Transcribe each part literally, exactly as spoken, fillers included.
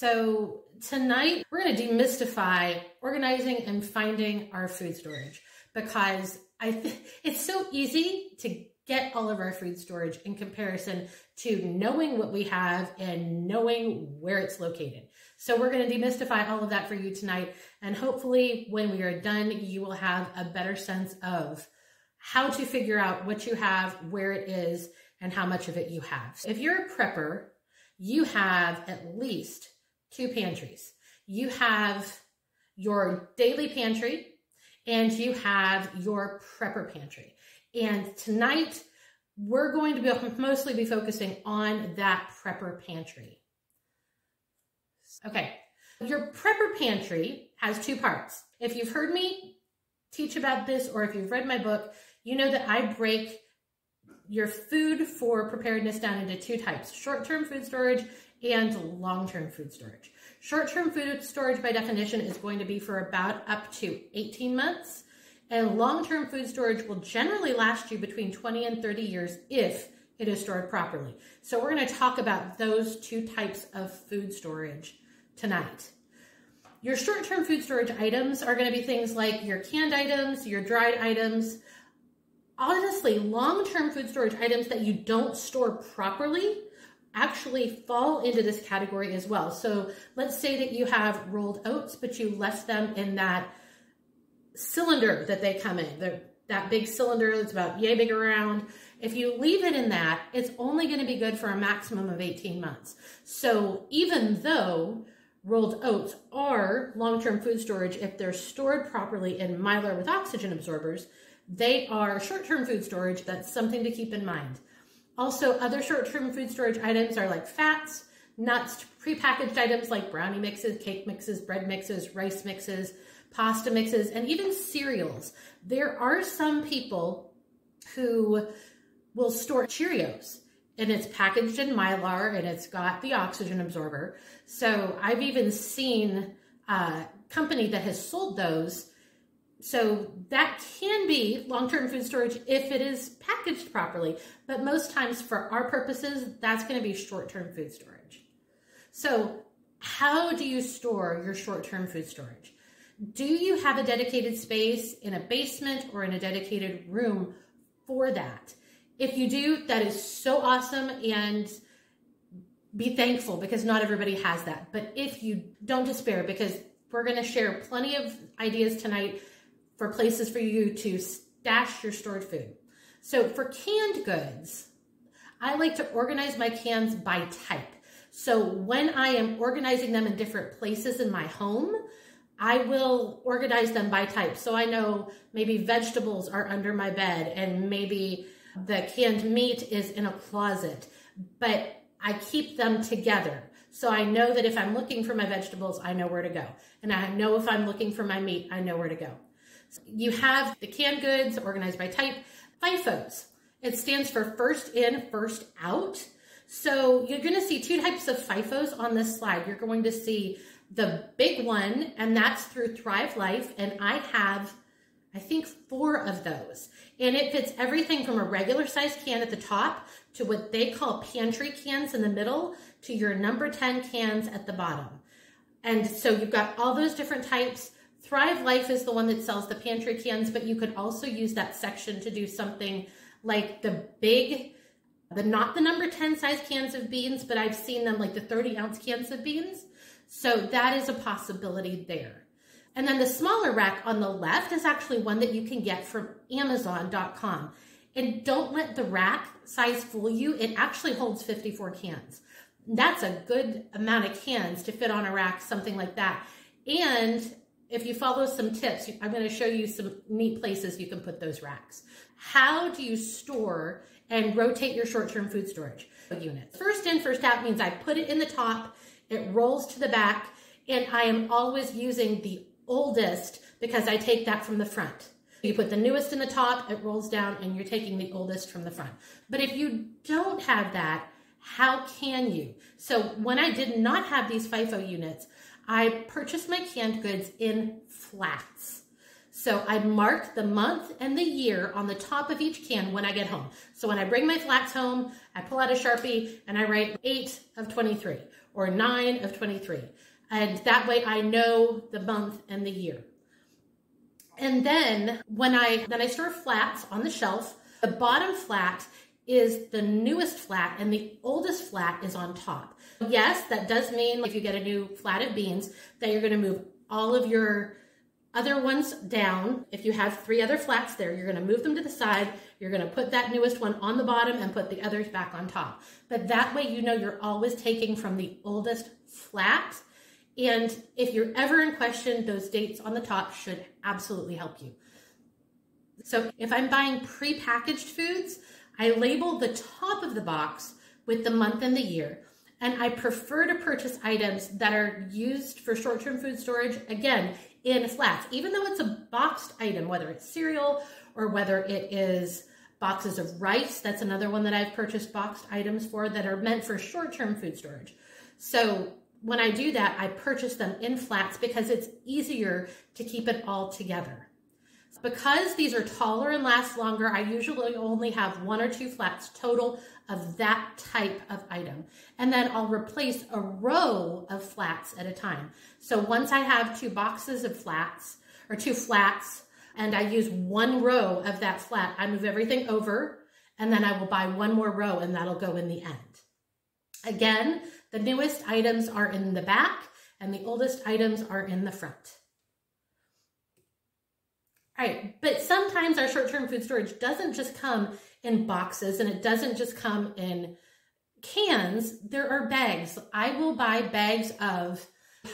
So tonight we're going to demystify organizing and finding our food storage, because I th- it's so easy to get all of our food storage in comparison to knowing what we have and knowing where it's located. So we're going to demystify all of that for you tonight. And hopefully when we are done, you will have a better sense of how to figure out what you have, where it is, and how much of it you have. So if you're a prepper, you have at least two pantries. You have your daily pantry and you have your prepper pantry. And tonight, we're going to be mostly be focusing on that prepper pantry. Okay, your prepper pantry has two parts. If you've heard me teach about this, or if you've read my book, you know that I break your food for preparedness down into two types: short-term food storage and long-term food storage. Short-term food storage, by definition, is going to be for about up to eighteen months. And long-term food storage will generally last you between twenty and thirty years if it is stored properly. So we're going to talk about those two types of food storage tonight. Your short-term food storage items are going to be things like your canned items, your dried items, honestly, long-term food storage items that you don't store properly actually fall into this category as well. So let's say that you have rolled oats, but you left them in that cylinder that they come in, the, that big cylinder that's about yay big around. If you leave it in that, it's only going to be good for a maximum of eighteen months. So even though rolled oats are long-term food storage, if they're stored properly in Mylar with oxygen absorbers, they are short-term food storage. That's something to keep in mind. Also, other short-term food storage items are like fats, nuts, prepackaged items like brownie mixes, cake mixes, bread mixes, rice mixes, pasta mixes, and even cereals. There are some people who will store Cheerios, and it's packaged in Mylar, and it's got the oxygen absorber. So I've even seen a company that has sold those. So that can be long-term food storage if it is packaged properly. But most times for our purposes, that's going to be short-term food storage. So how do you store your short-term food storage? Do you have a dedicated space in a basement or in a dedicated room for that? If you do, that is so awesome, and be thankful, because not everybody has that. But if you don't, despair, because we're going to share plenty of ideas tonight for places for you to stash your stored food. So for canned goods, I like to organize my cans by type. So when I am organizing them in different places in my home, I will organize them by type. So I know maybe vegetables are under my bed and maybe the canned meat is in a closet, but I keep them together. So I know that if I'm looking for my vegetables, I know where to go. And I know if I'm looking for my meat, I know where to go. So you have the canned goods organized by type. FIFOs. It stands for first in, first out. So you're going to see two types of FIFOs on this slide. You're going to see the big one, and that's through Thrive Life. And I have, I think, four of those. And it fits everything from a regular size can at the top to what they call pantry cans in the middle to your number ten cans at the bottom. And so you've got all those different types. Thrive Life is the one that sells the pantry cans, but you could also use that section to do something like the big, the not the number ten size cans of beans, but I've seen them like the thirty ounce cans of beans. So that is a possibility there. And then the smaller rack on the left is actually one that you can get from Amazon dot com. And don't let the rack size fool you. It actually holds fifty-four cans. That's a good amount of cans to fit on a rack, something like that. And if you follow some tips, I'm going to show you some neat places you can put those racks. How do you store and rotate your short-term food storage units? First in, first out means I put it in the top, it rolls to the back, and I am always using the oldest because I take that from the front. You put the newest in the top, it rolls down, and you're taking the oldest from the front. But if you don't have that, how can you? So when I did not have these FIFO units, I purchased my canned goods in flats. So I mark the month and the year on the top of each can when I get home. So when I bring my flats home, I pull out a Sharpie and I write eight of twenty-three. or nine of twenty-three. And that way I know the month and the year. And then when I, then I store flats on the shelf. The bottom flat is the newest flat and the oldest flat is on top. Yes, that does mean if you get a new flat of beans that you're going to move all of your other ones down. If you have three other flats there, you're going to move them to the side. You're going to put that newest one on the bottom and put the others back on top. But that way, you know, you're always taking from the oldest flat. And if you're ever in question, those dates on the top should absolutely help you. So if I'm buying prepackaged foods, I label the top of the box with the month and the year. And I prefer to purchase items that are used for short-term food storage, again, in flats. Even though it's a boxed item, whether it's cereal or whether it is boxes of rice, that's another one that I've purchased boxed items for that are meant for short-term food storage. So when I do that, I purchase them in flats because it's easier to keep it all together. Because these are taller and last longer, I usually only have one or two flats total of that type of item. And then I'll replace a row of flats at a time. So once I have two boxes of flats or two flats and I use one row of that flat, I move everything over and then I will buy one more row and that'll go in the end. Again, the newest items are in the back and the oldest items are in the front. All right, but sometimes our short-term food storage doesn't just come in boxes and it doesn't just come in cans. There are bags. I will buy bags of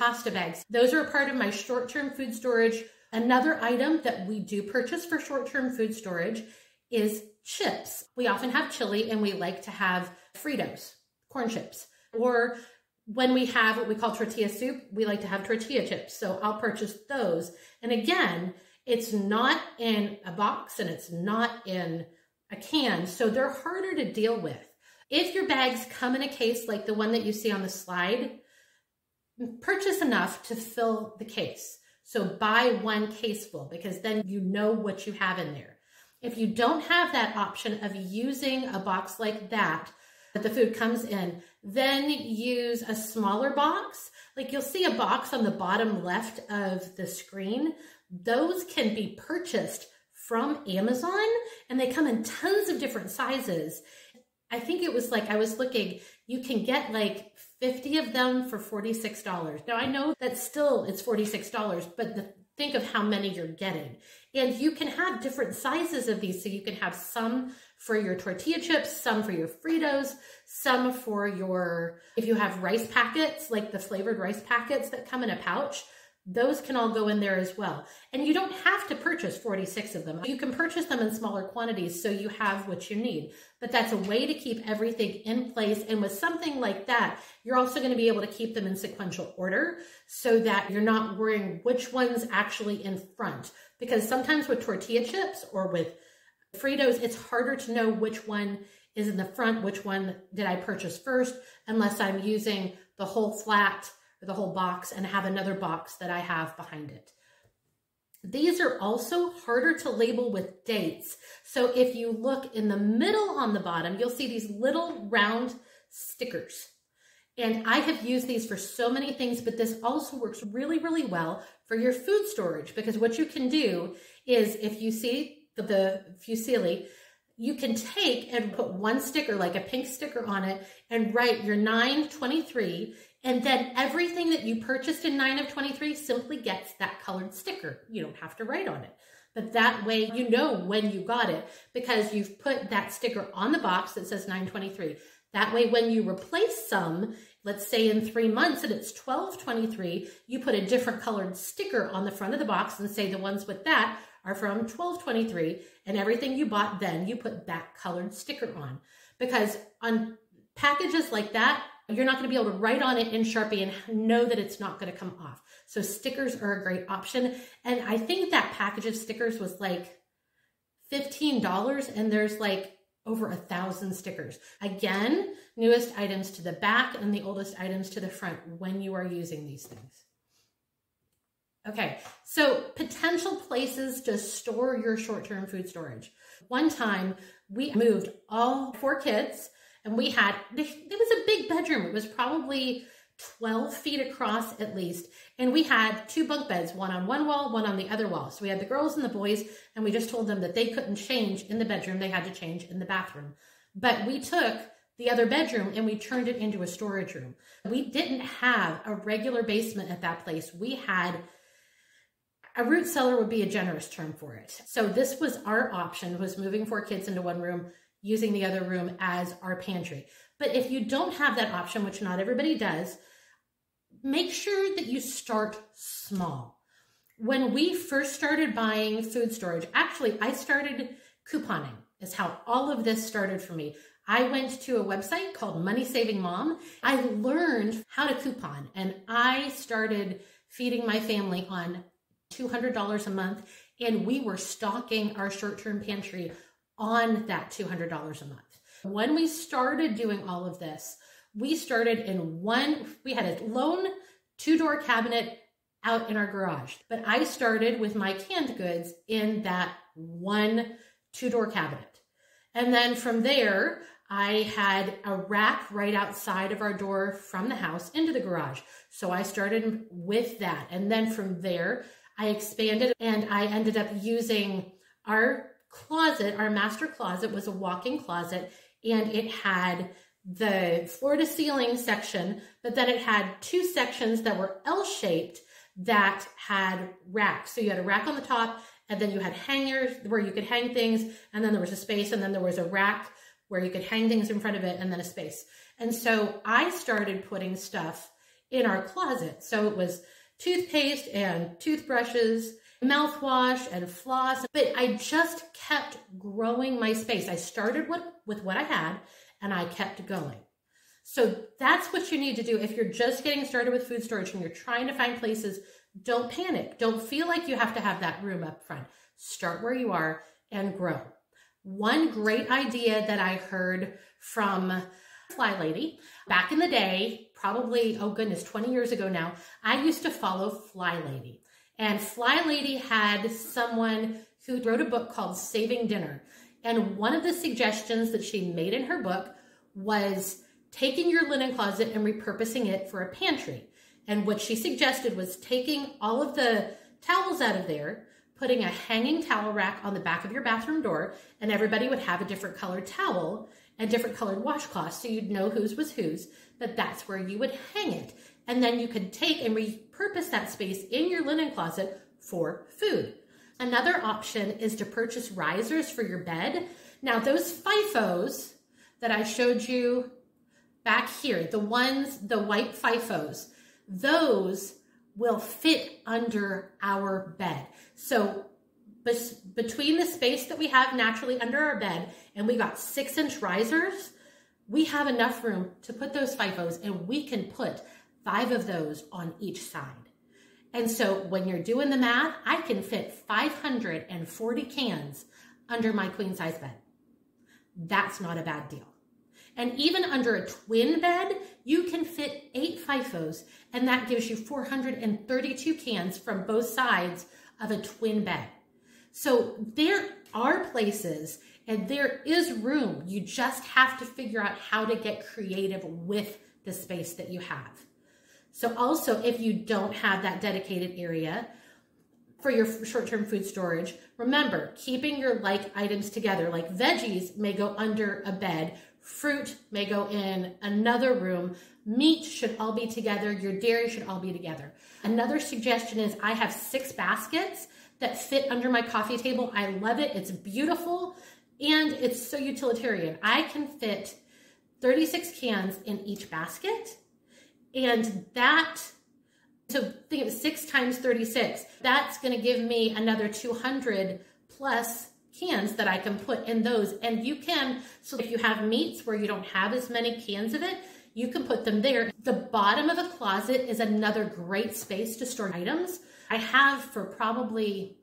pasta bags. Those are a part of my short-term food storage. Another item that we do purchase for short-term food storage is chips. We often have chili and we like to have Fritos, corn chips, or when we have what we call tortilla soup, we like to have tortilla chips. So I'll purchase those. And again, it's not in a box and it's not in a can, so they're harder to deal with. If your bags come in a case like the one that you see on the slide, purchase enough to fill the case. So buy one case full because then you know what you have in there. If you don't have that option of using a box like that, that the food comes in, then use a smaller box. Like you'll see a box on the bottom left of the screen. Those can be purchased from Amazon and they come in tons of different sizes. I think it was like, I was looking, you can get like fifty of them for forty-six dollars. Now I know that still it's forty-six dollars, but the, think of how many you're getting. And you can have different sizes of these. So you can have some for your tortilla chips, some for your Fritos, some for your, if you have rice packets, like the flavored rice packets that come in a pouch, those can all go in there as well. And you don't have to purchase forty-six of them. You can purchase them in smaller quantities so you have what you need. But that's a way to keep everything in place. And with something like that, you're also going to be able to keep them in sequential order so that you're not worrying which one's actually in front. Because sometimes with tortilla chips or with Fritos, it's harder to know which one is in the front, which one did I purchase first, unless I'm using the whole flat, the whole box, and have another box that I have behind it. These are also harder to label with dates. So if you look in the middle on the bottom, you'll see these little round stickers. And I have used these for so many things, but this also works really, really well for your food storage, because what you can do is if you see the, the fusilli, you can take and put one sticker, like a pink sticker on it, and write your nine twenty-three. And then everything that you purchased in nine of twenty-three simply gets that colored sticker. You don't have to write on it. But that way, you know when you got it because you've put that sticker on the box that says nine twenty-three. That way, when you replace some, let's say in three months and it's twelve twenty-three, you put a different colored sticker on the front of the box and say the ones with that are from twelve twenty-three. And everything you bought then, you put that colored sticker on. Because on packages like that, you're not going to be able to write on it in Sharpie and know that it's not going to come off. So stickers are a great option. And I think that package of stickers was like fifteen dollars and there's like over a thousand stickers. Again, newest items to the back and the oldest items to the front when you are using these things. Okay, so potential places to store your short-term food storage. One time we moved all four kids. And we had, it was a big bedroom. It was probably twelve feet across at least. And we had two bunk beds, one on one wall, one on the other wall. So we had the girls and the boys, and we just told them that they couldn't change in the bedroom. They had to change in the bathroom. But we took the other bedroom and we turned it into a storage room. We didn't have a regular basement at that place. We had a root cellar would be a generous term for it. So this was our option, was moving four kids into one room, using the other room as our pantry. But if you don't have that option, which not everybody does, make sure that you start small. When we first started buying food storage, actually, I started couponing is how all of this started for me. I went to a website called Money Saving Mom. I learned how to coupon, and I started feeding my family on two hundred dollars a month, and we were stocking our short-term pantry on that two hundred dollars a month. When we started doing all of this, we started in one, we had a lone two-door cabinet out in our garage, but I started with my canned goods in that one two-door cabinet. And then from there, I had a rack right outside of our door from the house into the garage. So I started with that. And then from there, I expanded and I ended up using our closet. Our master closet was a walk-in closet, and it had the floor to ceiling section, but then it had two sections that were L-shaped that had racks. So you had a rack on the top, and then you had hangers where you could hang things. And then there was a space, and then there was a rack where you could hang things in front of it, and then a space. And so I started putting stuff in our closet. So it was toothpaste and toothbrushes, mouthwash and floss. But I just kept growing my space. I started with, with what I had, and I kept going. So that's what you need to do if you're just getting started with food storage and you're trying to find places. Don't panic. Don't feel like you have to have that room up front. Start where you are and grow. One great idea that I heard from Fly Lady back in the day, probably, oh goodness, twenty years ago now, I used to follow Fly Lady. And Fly Lady had someone who wrote a book called Saving Dinner. And one of the suggestions that she made in her book was taking your linen closet and repurposing it for a pantry. And what she suggested was taking all of the towels out of there, putting a hanging towel rack on the back of your bathroom door, and everybody would have a different colored towel and different colored washcloths, so you'd know whose was whose, but that's where you would hang it. And then you could take and repurpose that space in your linen closet for food. Another option is to purchase risers for your bed. Now, those FIFOs that I showed you back here, the ones, the white FIFOs, those will fit under our bed. So between the space that we have naturally under our bed, and we got six inch risers, we have enough room to put those FIFOs, and we can put five of those on each side. And so when you're doing the math, I can fit five hundred forty cans under my queen size bed. That's not a bad deal. And even under a twin bed, you can fit eight FIFOs, and that gives you four hundred thirty-two cans from both sides of a twin bed. So there are places and there is room. You just have to figure out how to get creative with the space that you have. So also, if you don't have that dedicated area for your short-term food storage, remember, keeping your like items together, like veggies may go under a bed, fruit may go in another room. Meat should all be together. Your dairy should all be together. Another suggestion is I have six baskets that fit under my coffee table. I love it. It's beautiful, and it's so utilitarian. I can fit thirty-six cans in each basket, and that, so think of six times thirty-six. That's going to give me another two hundred plus cans that I can put in those. And you can, so if you have meats where you don't have as many cans of it, you can put them there. The bottom of a closet is another great space to store items. I have for probably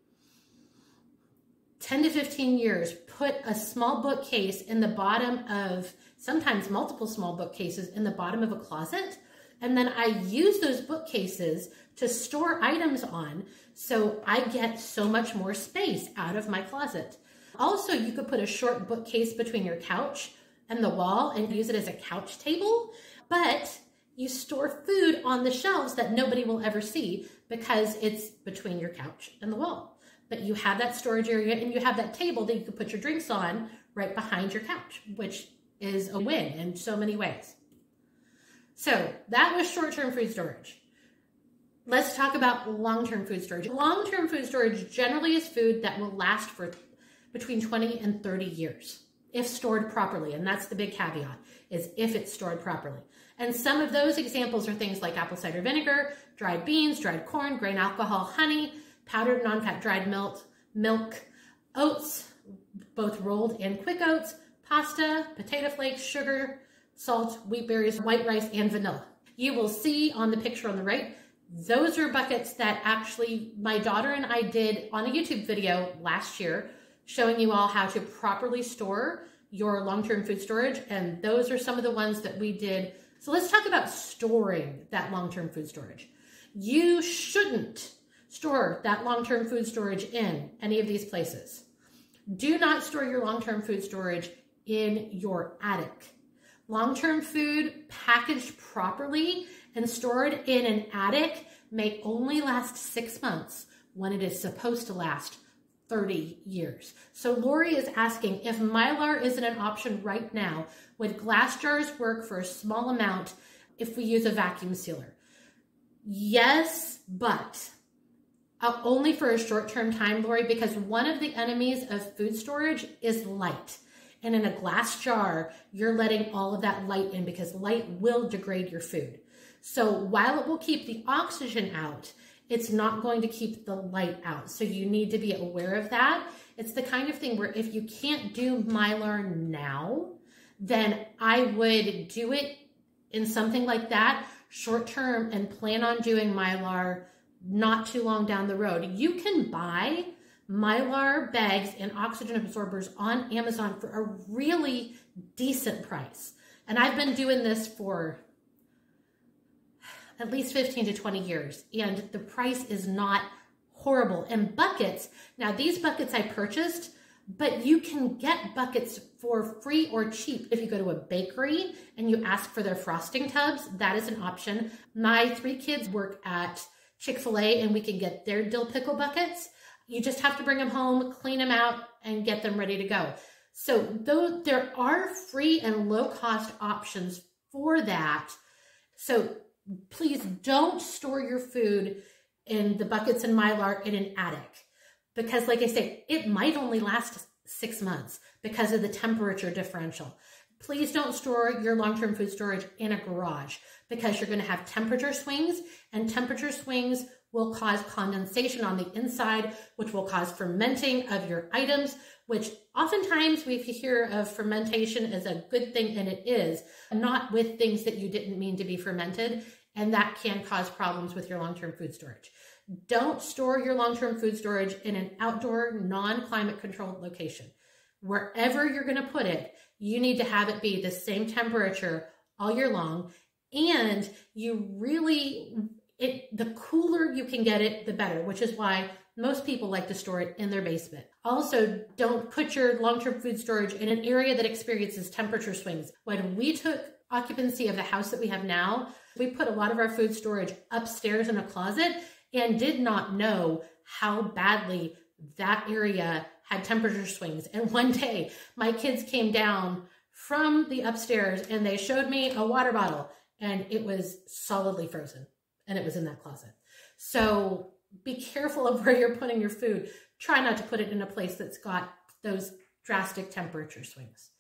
ten to fifteen years put a small bookcase in the bottom of, sometimes multiple small bookcases in the bottom of a closet. And then I use those bookcases to store items on, so I get so much more space out of my closet. Also, you could put a short bookcase between your couch and the wall and use it as a couch table. But you store food on the shelves that nobody will ever see because it's between your couch and the wall. But you have that storage area and you have that table that you can put your drinks on right behind your couch, which is a win in so many ways. So that was short-term food storage. Let's talk about long-term food storage. Long-term food storage generally is food that will last for between twenty and thirty years if stored properly. And that's the big caveat, is if it's stored properly. And some of those examples are things like apple cider vinegar, dried beans, dried corn, grain alcohol, honey, powdered non-fat dried milk, milk, oats, both rolled and quick oats, pasta, potato flakes, sugar, salt, wheat berries, white rice, and vanilla. You will see on the picture on the right, those are buckets that actually my daughter and I did on a YouTube video last year, showing you all how to properly store your long-term food storage. And those are some of the ones that we did. So let's talk about storing that long-term food storage. You shouldn't store that long-term food storage in any of these places. Do not store your long-term food storage in your attic. Long-term food packaged properly and stored in an attic may only last six months when it is supposed to last thirty years. So Lori is asking, if Mylar isn't an option right now, would glass jars work for a small amount if we use a vacuum sealer? Yes, but uh, only for a short-term time, Lori, because one of the enemies of food storage is light. And in a glass jar, you're letting all of that light in because light will degrade your food. So while it will keep the oxygen out, it's not going to keep the light out. So you need to be aware of that. It's the kind of thing where if you can't do Mylar now, then I would do it in something like that short term and plan on doing Mylar not too long down the road. You can buy Mylar bags and oxygen absorbers on Amazon for a really decent price. And I've been doing this for at least fifteen to twenty years. And the price is not horrible. And buckets, now these buckets I purchased, but you can get buckets for free or cheap. If you go to a bakery and you ask for their frosting tubs, that is an option. My three kids work at Chick-fil-A and we can get their dill pickle buckets. You just have to bring them home, clean them out, and get them ready to go. So though there are free and low cost options for that. So please don't store your food in the buckets and Mylar in an attic because, like I say, it might only last six months because of the temperature differential. Please don't store your long-term food storage in a garage because you're going to have temperature swings, and temperature swings will cause condensation on the inside, which will cause fermenting of your items, which oftentimes we hear of fermentation as a good thing, and it is, not with things that you didn't mean to be fermented, and that can cause problems with your long-term food storage. Don't store your long-term food storage in an outdoor, non-climate controlled location. Wherever you're gonna put it, you need to have it be the same temperature all year long, and you really, it, the cooler you can get it, the better, which is why most people like to store it in their basement. Also, don't put your long-term food storage in an area that experiences temperature swings. When we took occupancy of the house that we have now, we put a lot of our food storage upstairs in a closet and did not know how badly that area had temperature swings. And one day, my kids came down from the upstairs and they showed me a water bottle and it was solidly frozen and it was in that closet. So be careful of where you're putting your food. Try not to put it in a place that's got those drastic temperature swings.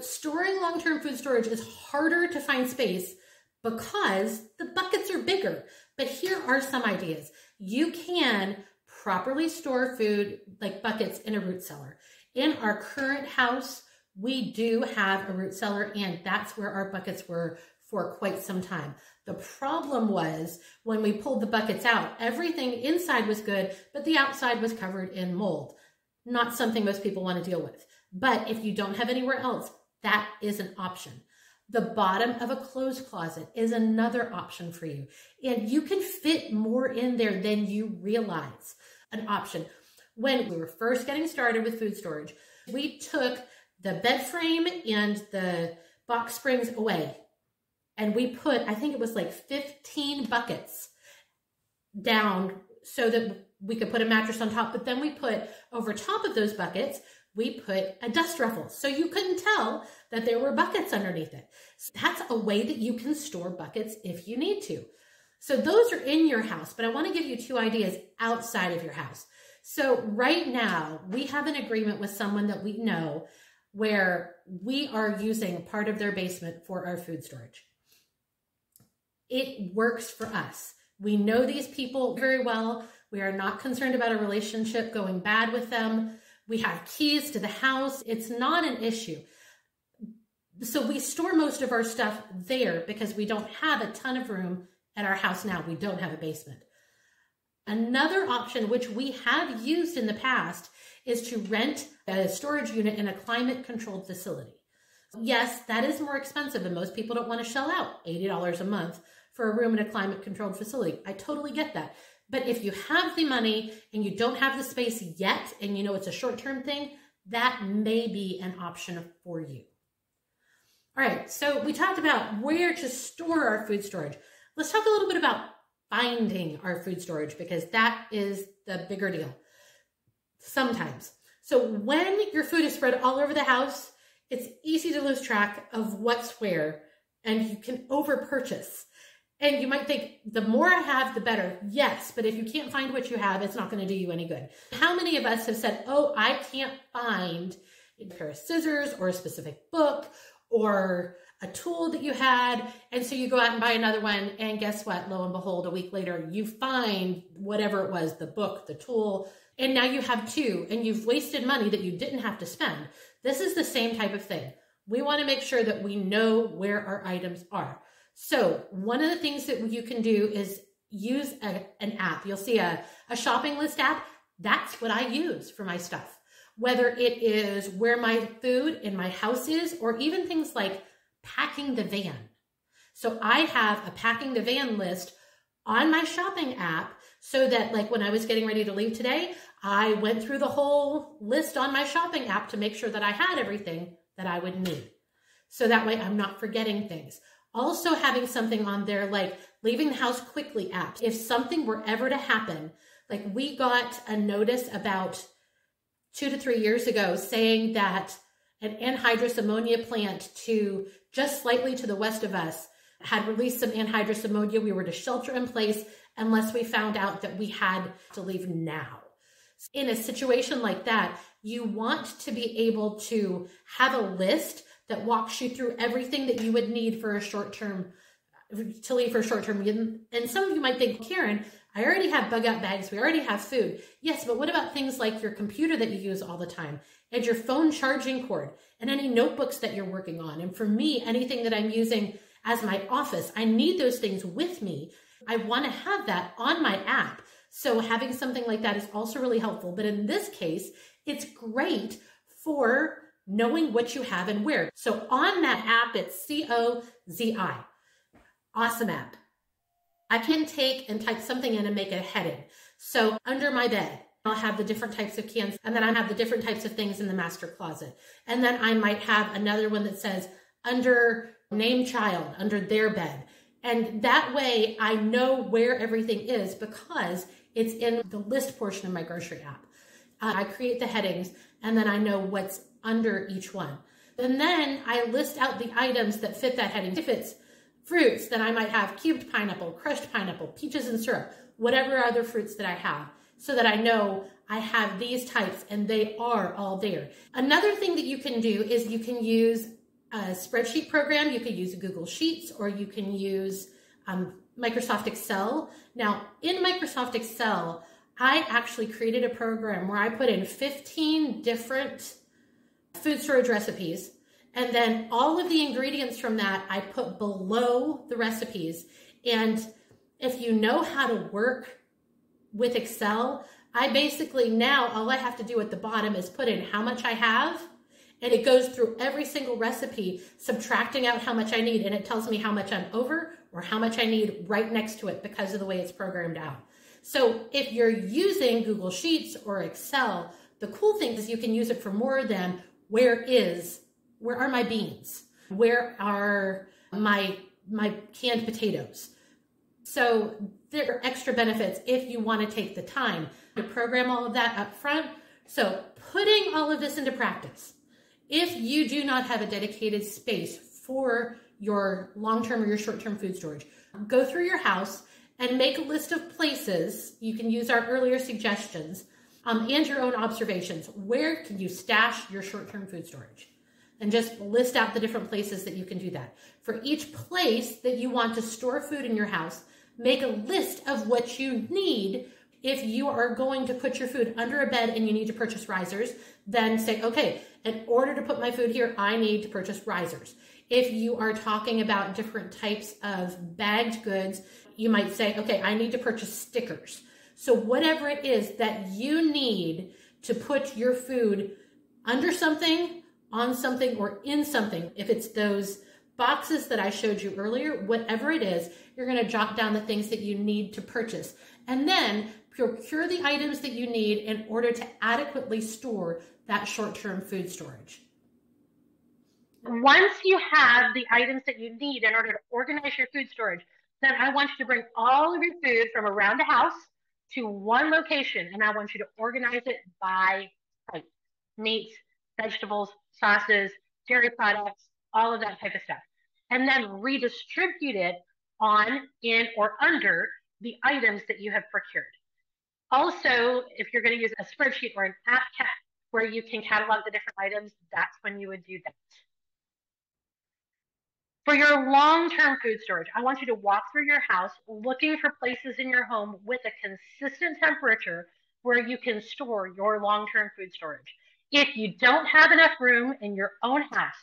Storing long-term food storage is harder to find space because the buckets are bigger. But here are some ideas. You can properly store food like buckets in a root cellar. In our current house, we do have a root cellar, and that's where our buckets were for quite some time. The problem was when we pulled the buckets out, everything inside was good, but the outside was covered in mold. Not something most people want to deal with. But if you don't have anywhere else, that is an option. The bottom of a clothes closet is another option for you. And you can fit more in there than you realize. An option. When we were first getting started with food storage, we took the bed frame and the box springs away and we put, I think it was like fifteen buckets down so that we could put a mattress on top. But then we put over top of those buckets, we put a dust ruffle. So you couldn't tell that there were buckets underneath it. So that's a way that you can store buckets if you need to. So those are in your house, but I want to give you two ideas outside of your house. So right now we have an agreement with someone that we know where we are using part of their basement for our food storage. It works for us. We know these people very well. We are not concerned about a relationship going bad with them. We have keys to the house. It's not an issue. So we store most of our stuff there because we don't have a ton of room at our house now. We don't have a basement. Another option, which we have used in the past, is to rent a storage unit in a climate-controlled facility. Yes, that is more expensive, and most people don't want to shell out eighty dollars a month for a room in a climate-controlled facility. I totally get that. But if you have the money and you don't have the space yet, and you know it's a short-term thing, that may be an option for you. All right, so we talked about where to store our food storage. Let's talk a little bit about finding our food storage, because that is the bigger deal sometimes. So when your food is spread all over the house, it's easy to lose track of what's where, and you can over-purchase. And you might think, the more I have, the better. Yes, but if you can't find what you have, it's not going to do you any good. How many of us have said, oh, I can't find a pair of scissors or a specific book or a tool that you had, and so you go out and buy another one, and guess what? Lo and behold, a week later, you find whatever it was, the book, the tool, and now you have two, and you've wasted money that you didn't have to spend. This is the same type of thing. We want to make sure that we know where our items are. So one of the things that you can do is use a, an app. You'll see a, a shopping list app. That's what I use for my stuff, whether it is where my food in my house is, or even things like packing the van. So I have a packing the van list on my shopping app, so that like when I was getting ready to leave today, I went through the whole list on my shopping app to make sure that I had everything that I would need. So that way I'm not forgetting things. Also having something on there like leaving the house quickly app. If something were ever to happen, like we got a notice about two to three years ago saying that an anhydrous ammonia plant to just slightly to the west of us had released some anhydrous ammonia. We were to shelter in place unless we found out that we had to leave now. In a situation like that, you want to be able to have a list that walks you through everything that you would need for a short-term, to leave for a short-term. And some of you might think, Karen, I already have bug out bags. We already have food. Yes, but what about things like your computer that you use all the time, and your phone charging cord, and any notebooks that you're working on? And for me, anything that I'm using as my office, I need those things with me. I want to have that on my app. So having something like that is also really helpful. But in this case, it's great for knowing what you have and where. So on that app, it's C O Z I. Awesome app. I can take and type something in and make a heading. So under my bed, I'll have the different types of cans, and then I have the different types of things in the master closet. And then I might have another one that says under name child, under their bed. And that way I know where everything is because it's in the list portion of my grocery app. Uh, I create the headings, and then I know what's under each one. And then I list out the items that fit that heading. If it's fruits, then I might have cubed pineapple, crushed pineapple, peaches and syrup, whatever other fruits that I have, so that I know I have these types and they are all there. Another thing that you can do is you can use a spreadsheet program. You could use Google Sheets, or you can use um, Microsoft Excel. Now in Microsoft Excel, I actually created a program where I put in fifteen different food storage recipes, and then all of the ingredients from that I put below the recipes. And if you know how to work with Excel, I basically now all I have to do at the bottom is put in how much I have, and it goes through every single recipe, subtracting out how much I need, and it tells me how much I'm over or how much I need right next to it because of the way it's programmed out. So if you're using Google Sheets or Excel, the cool thing is you can use it for more than where is, where are my beans? Where are my my canned potatoes. So there are extra benefits if you want to take the time to program all of that up front. So putting all of this into practice, if you do not have a dedicated space for your long-term or your short-term food storage, go through your house and make a list of places. You can use our earlier suggestions um, and your own observations. Where can you stash your short-term food storage? And just list out the different places that you can do that. For each place that you want to store food in your house, make a list of what you need. If you are going to put your food under a bed and you need to purchase risers, then say, okay, in order to put my food here, I need to purchase risers. If you are talking about different types of bagged goods, you might say, okay, I need to purchase stickers. So whatever it is that you need to put your food under something, on something, or in something, if it's those boxes that I showed you earlier, whatever it is, you're going to jot down the things that you need to purchase. And then procure the items that you need in order to adequately store that short-term food storage. Once you have the items that you need in order to organize your food storage, then I want you to bring all of your food from around the house to one location, and I want you to organize it by type: meats, vegetables, sauces, dairy products, all of that type of stuff. And then redistribute it on, in, or under the items that you have procured. Also, if you're going to use a spreadsheet or an app cat where you can catalog the different items, that's when you would do that. For your long-term food storage, I want you to walk through your house looking for places in your home with a consistent temperature where you can store your long-term food storage. If you don't have enough room in your own house,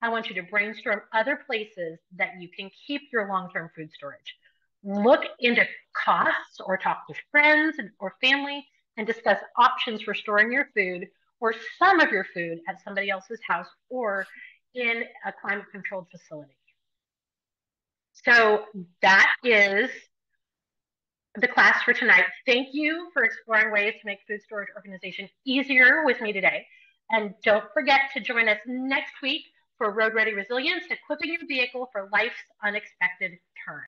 I want you to brainstorm other places that you can keep your long-term food storage. Look into costs or talk to friends or family and discuss options for storing your food or some of your food at somebody else's house or in a climate-controlled facility. So that is the class for tonight. Thank you for exploring ways to make food storage organization easier with me today. And don't forget to join us next week for Road Ready Resilience, equipping your vehicle for life's unexpected turn.